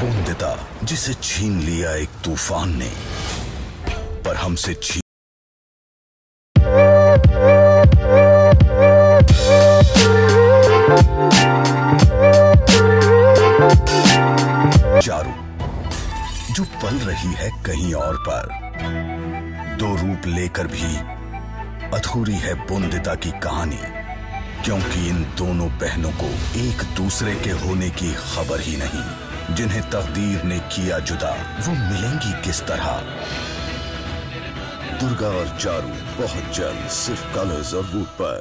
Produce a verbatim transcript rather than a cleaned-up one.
बुंदिता, जिसे छीन लिया एक तूफान ने, पर हमसे छीन चारू, जो पल रही है कहीं और पर। दो रूप लेकर भी अधूरी है बुंदिता की कहानी, क्योंकि इन दोनों बहनों को एक दूसरे के होने की खबर ही नहीं। जिन्हें तकदीर ने किया जुदा, वो मिलेंगी किस तरह? दुर्गा और चारू बहुत जल्द सिर्फ कलर्स और बूट पर।